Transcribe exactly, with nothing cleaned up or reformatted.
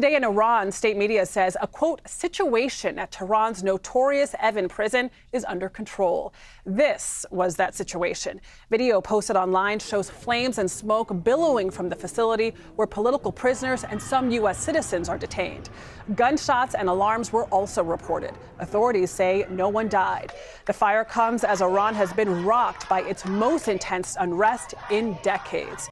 Today in Iran, state media says a, quote, situation at Tehran's notorious Evin prison is under control. This was that situation. Video posted online shows flames and smoke billowing from the facility where political prisoners and some U S citizens are detained. Gunshots and alarms were also reported. Authorities say no one died. The fire comes as Iran has been rocked by its most intense unrest in decades.